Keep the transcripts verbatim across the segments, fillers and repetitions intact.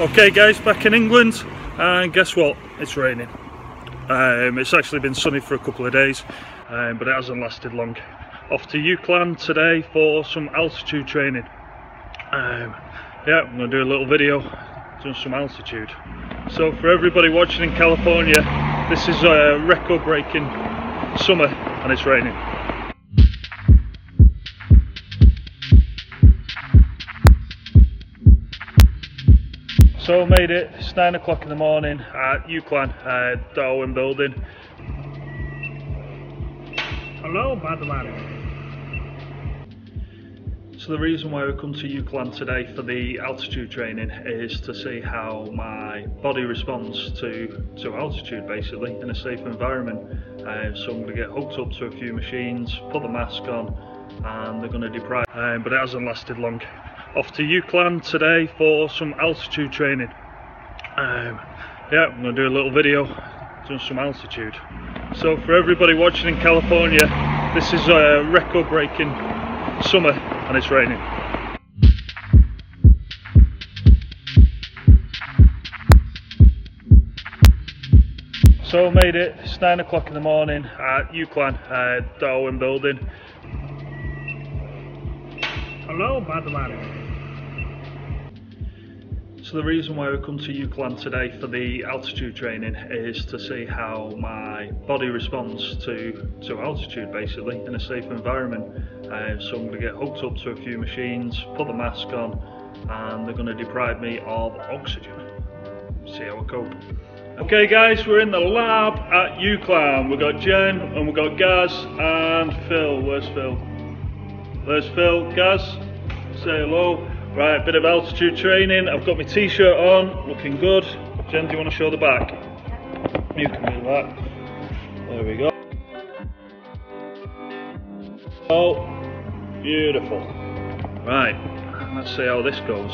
Okay guys, back in England, and guess what? It's raining. Um, it's actually been sunny for a couple of days, um, but it hasn't lasted long. Off to Euclan today for some altitude training. Um, yeah, I'm going to do a little video doing some altitude. So for everybody watching in California, this is a record-breaking summer and it's raining. So I made it, it's nine o'clock in the morning at Euclan, uh, Darwin building. Hello, bad man. So the reason why we come to Euclan today for the altitude training is to see how my body responds to, to altitude, basically, in a safe environment. Uh, so I'm going to get hooked up to a few machines, put the mask on, and they're going to deprive. Uh, but it hasn't lasted long. Off to Euclan today for some altitude training. Um, yeah, I'm going to do a little video doing some altitude. So for everybody watching in California, this is a record-breaking summer and it's raining. So I made it, it's nine o'clock in the morning at Euclan, uh, Darwin building. Hello, bad man. So the reason why we come to Euclan today for the altitude training is to see how my body responds to, to altitude, basically, in a safe environment. Uh, so I'm going to get hooked up to a few machines, put the mask on, and they're going to deprive me of oxygen. See how I cope. Okay guys, we're in the lab at Euclan. We've got Jen, and we've got Gaz, and Phil. Where's Phil? There's Phil. Gaz, say hello. Right, a bit of altitude training. I've got my t-shirt on, looking good. Jen, do you want to show the back? You can do that. There we go. Oh, beautiful. Right, let's see how this goes.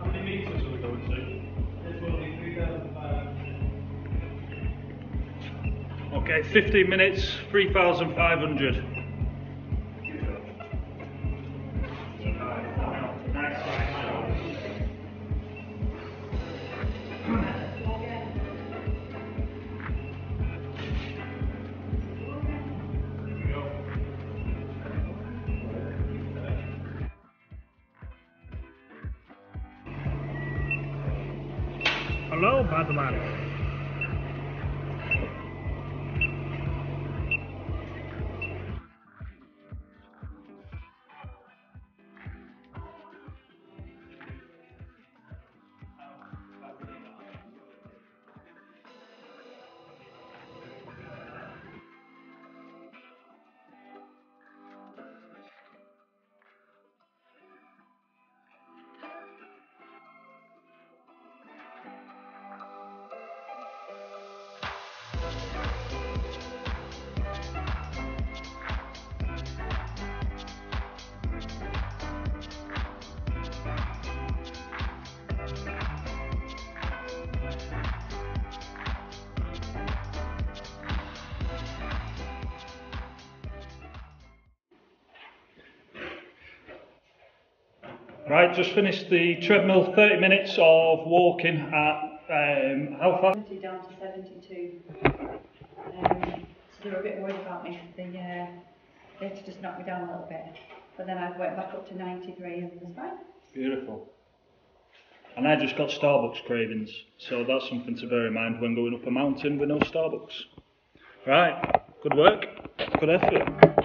How many meters are we going to? Okay, fifteen minutes, three thousand five hundred. Hello, bad man. Right, just finished the treadmill, thirty minutes of walking at, um, how far? seventy down to seventy-two. Um, so they were a bit worried about me, they, uh, they had to just knock me down a little bit. But then I went back up to ninety-three and it was fine. Beautiful. And I just got Starbucks cravings, so that's something to bear in mind when going up a mountain with no Starbucks. Right, good work, good effort.